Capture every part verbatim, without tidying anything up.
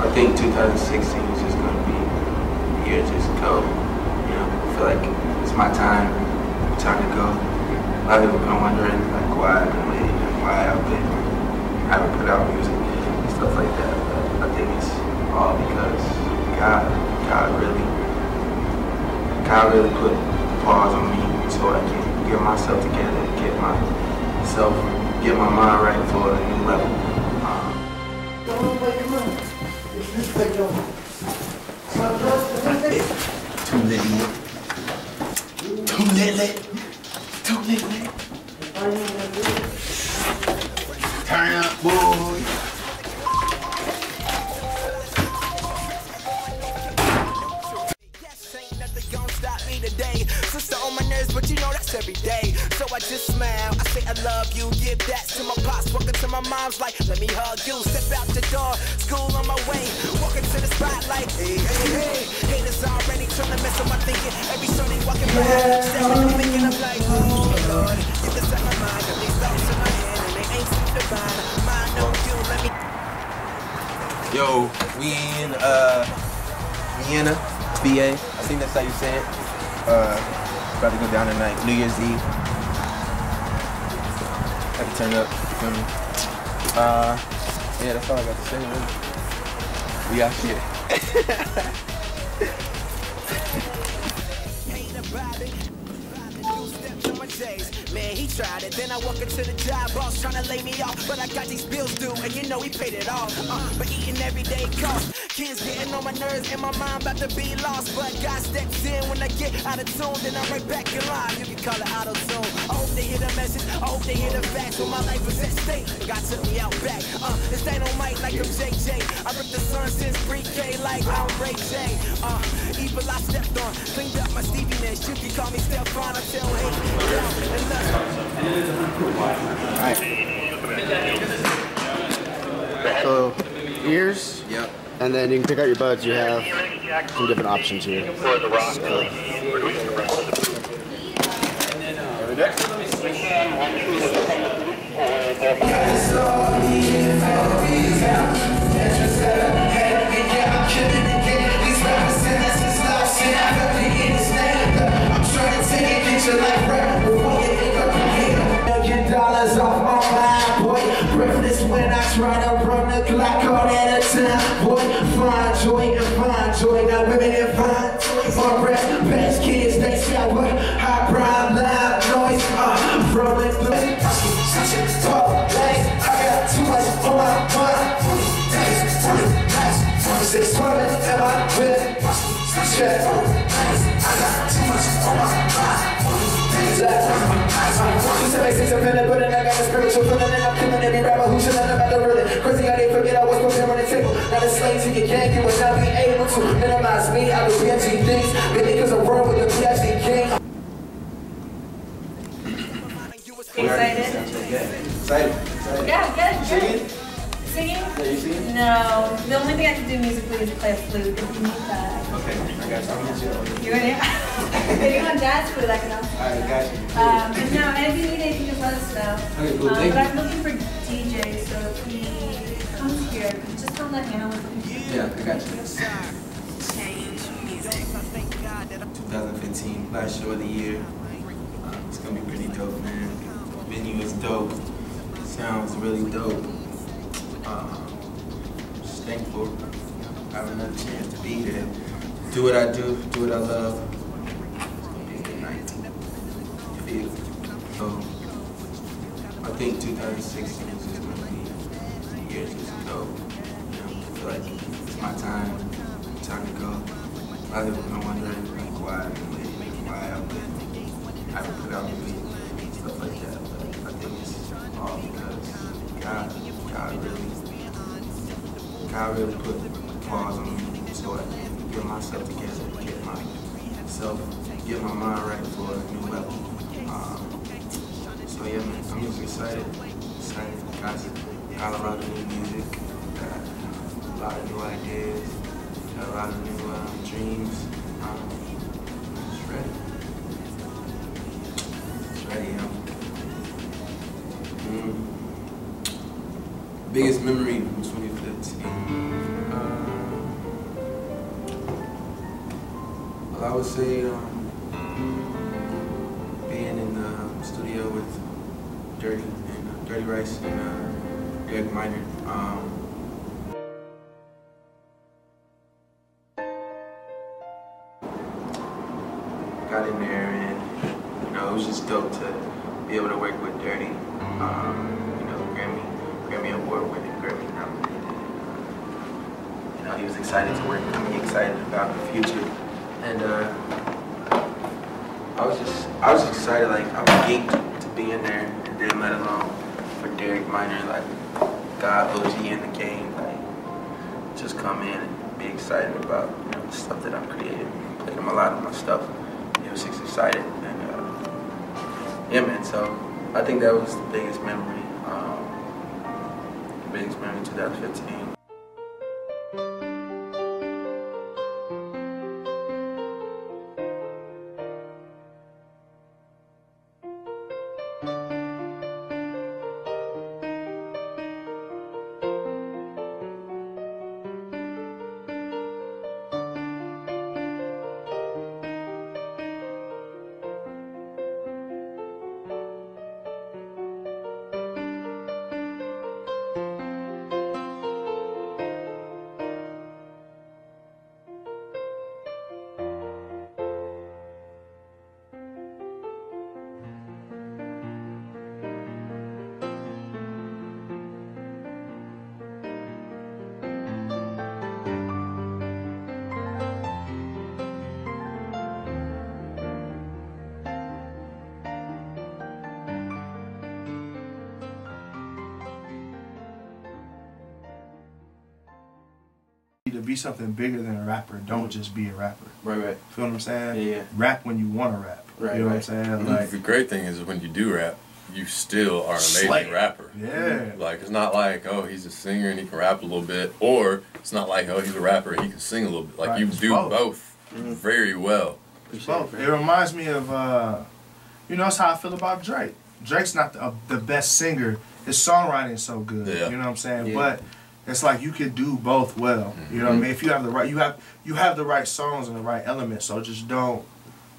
I think two thousand sixteen is just going to be the year just go. You know, I feel like it's my time, time to go. A lot of people have been wondering like why I've been waiting and why I've been, I haven't put out music and stuff like that. But I think it's all because God, God really, God really put pause on me so I can get myself together, get myself, get my mind right for a new level. Too litty, too litty, too litty. Turn up, boy. But you know that's every day, so I just smile. I say I love you, give that to my pops. Walking to my mom's like, let me hug you. Step out the door, school on my way. Walking to the spot like, hey, hey, hey. Haters already trying to mess up my thinking. Every Sunday walking by, stepping and thinking, I'm like, oh Lord, get this out my mind. Got these thoughts in my head and they ain't seem divine. Mine don't do, let me. Yo, we in uh, Vienna, V A. I think that's how you say it. Uh. About to go down tonight, New Year's Eve. I can turn up, you feel me? Uh, yeah, that's all I got to say, man. We out here. Man, he tried it. Then I walk into the job, boss trying to lay me off. But I got these bills due, and you know he paid it all. Uh, but eating every day costs. Kids getting on my nerves and my mind about to be lost. But God steps in when I get out of tune. Then I'm right back in line. You can call it auto-tune. I hope they hear the message. I hope they hear the facts. When my life was at stake, God took me out back. Uh, this ain't on mic like I'm J J. I ripped the sun since pre-K like I'm Ray J. Uh, evil I stepped on. Cleaned up my steepiness. You can call me Stephon. I tell hate. Alright. So, ears. Yep. And then you can pick out your buds. You have some different options here. So. I'm trying to take a picture like rap. Million dollars off online, boy. Breathless when I try to run the clock on at a time. Find joy and find joy, not women and find joy. All rest, best kids, they say I would. High prime, loud noise, uh, from the place. I got too much on my mind. Six women in my bed. I got too much on my mind. Two seventy-six, I'm feeling good and I got a spiritual feeling. And I'm killing every rapper who should not about the rhythm. Crazy how they forget I was supposed to run the table. Not a slave to your gang, you will not be able to minimize me. I was P M G things, the niggas are wrong with the P M G king. Excited? Excited? Excited? Yeah, good. Singing? Singing? Yeah, you singing? No, the only thing I can do musically is play a flute. If you need that. Okay, I got you. I'm gonna chill. You ready? If you want jazz food, I can also. Alright, got you. Um, but no, and if you need anything, just let us know. Okay, cool. Um, but I'm looking for D J, so if he comes here, just don't let Hannah with me. Yeah, I got you. twenty fifteen, last show of the year. Uh, it's gonna be pretty dope, man. The venue is dope. The sound's really dope. Um, just thankful I have another chance to be there. Do what I do, do what I love. So, I think two thousand sixteen is just going to be the year just to go. You know, I feel like it's my time, time to go. A lot of people have been wondering like why I've been waiting, why I've been, I haven't put out music and stuff like that. But I think it's all because God, God really, God really put pause on me so I can get myself together, get myself, get my mind right for a new level. Um, So yeah, man, I'm just excited, excited because got a lot of new music, got a lot of new ideas, got a lot of new uh, dreams. Um, just ready. Just ready, you know. Mm. Biggest memory from twenty fifteen. Uh, would say um, being in the studio with Dirty and uh, Dirty Rice and uh, Derek Minor. Um, got in there and you know it was just dope to be able to work with Dirty. Um, you know, Grammy, Grammy Award winning, Grammy nominated. Uh, you know, he was excited to work with me, excited about the future, and uh, I was just, I was excited. Like I was geeked to be in there, and then let alone for Derek Minor, like God O G in the game, like just come in and be excited about you know, the stuff that I'm creating. Played him a lot of my stuff. He was just excited, and uh, yeah, man. So I think that was the biggest memory, um, the biggest memory in twenty fifteen. To be something bigger than a rapper, don't just be a rapper. Right, right. Feel what I'm saying? Yeah, yeah. Rap when you want to rap. Right, you know right. what I'm saying? Like, the great thing is when you do rap, you still are an amazing rapper. Yeah. Like, it's not like, oh, he's a singer and he can rap a little bit, or it's not like, oh, he's a rapper and he can sing a little bit. Like, right. you it's do both, both mm-hmm. very well. It's both. It reminds me of, uh, you know, that's how I feel about Drake. Drake's not the, uh, the best singer. His songwriting's so good. Yeah. You know what I'm saying? Yeah. But it's like you could do both well. You know what I mean? If you have the right you have you have the right songs and the right elements, so just don't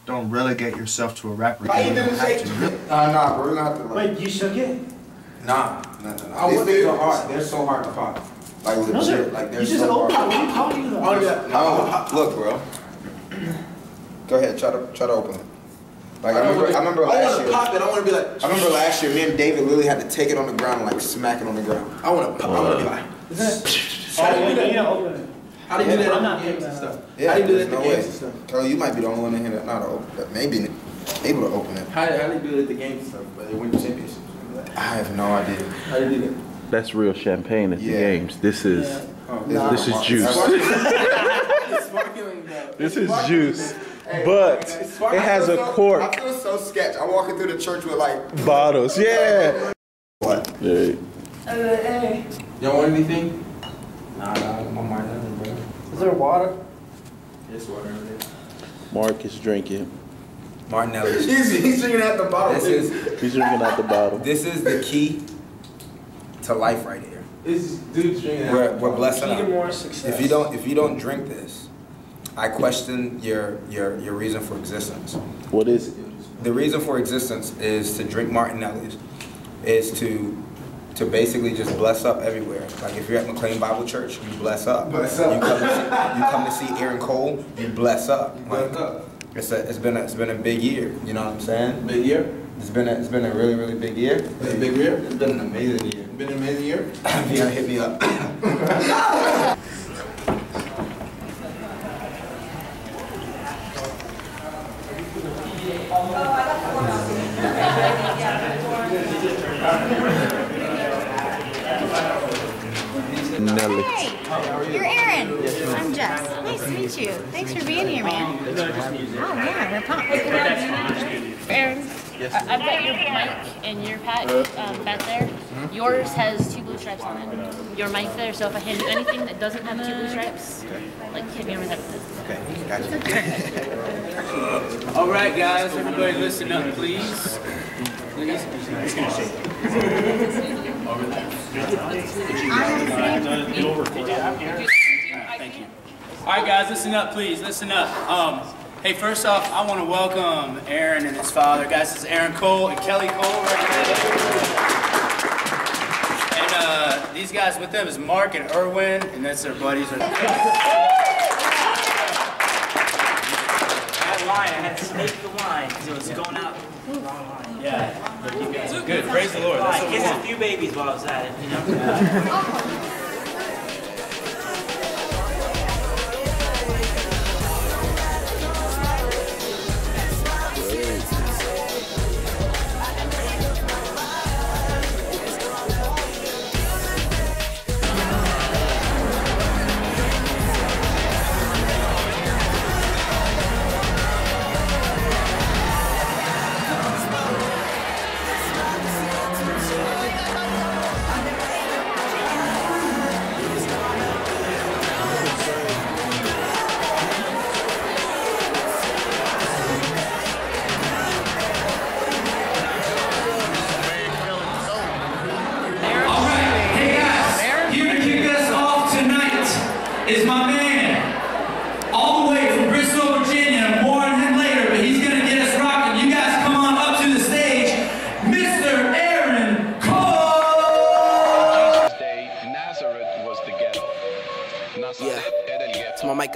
don't relegate yourself to a rapper. Why you didn't say Nah nah bro, not the like. Wait, you shook it? Nah, nah, nah. I was they're hard. They're so hard to find. Like legit, no, sir. like they're you just so hard. How do you know? Oh yeah. No, look bro. Go ahead, try to try to open it. Like I remember, I remember last year. I want to pop it. I want to be like. I remember last year, me and David literally had to take it on the ground and like smack it on the ground. I want to pop. I want to be like. Is that? How do you do that? How do you do that? I'm not games and stuff. Yeah, how do you do that? The games and stuff. Kelly, you might be the only one in here that not open that maybe able to open it. How do you do it at the games and stuff? But they win championships. I have no idea. How do you do that? That's real champagne at the games. This is this is juice. This is juice. Hey, but it has a so, cork. I feel so sketch. I'm walking through the church with like bottles. Yeah. What? Hey. Hey. Y'all want anything? Nah, nah. My mind doesn't bro. Is there water? There's water over there. Mark is drinking. Martinelli's. he's, he's drinking out the bottle. This is. He's drinking out the bottle. This is the key to life right here. This dude's drinking. We're, we're blessed out. More success. If you don't, if you don't drink this. I question your, your, your reason for existence. What is it? The reason for existence is to drink Martinelli's, is to to basically just bless up everywhere. Like if you're at McLean Bible Church, you bless up. Bless up. You come to see, you come to see Aaron Cole, you bless up. Bless up. It's a, it's been a, it's been a big year. You know what I'm saying? Big year. It's been a, it's been a really really big year. Been a big year. It's been an amazing year. Been an amazing year. Vienna hit me up. Hey, you're Aaron. Yes, I'm Jess. Nice to meet you. Thanks for being here, man. Oh yeah, we're pumped. Aaron, yes. I've got your mic and your pack um, back there. Yours has two blue stripes on it. Your mic there. So if I hand you anything that doesn't have two blue stripes, like hit me over the head with it. Okay, gotcha. All right, guys, everybody, listen up, please. Please. All right, guys, listen up, please. Listen up. Um, Hey, first off, I want to welcome Aaron and his father. Guys, this is Aaron Cole and Kelly Cole right here. And uh, these guys with them is Mark and Irwin, and that's their buddies. That line, I had to snake the line because it was going out the wrong line. Yeah, but you guys are good. Praise the Lord. I kissed a few babies while I was at it, you know? Yeah.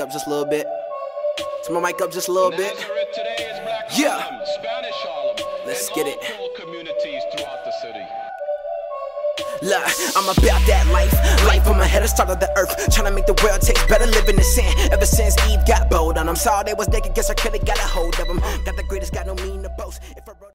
Up just a little bit. So my mic up just a little bit. Yeah. Let's get it. La, I'm about that life. Life on my head, I started the earth. Trying to make the world taste better, living in sin. Ever since Eve got bold, and I'm sorry they was naked. Guess I could have got a hold of them. Got the greatest, got no mean to boast. If I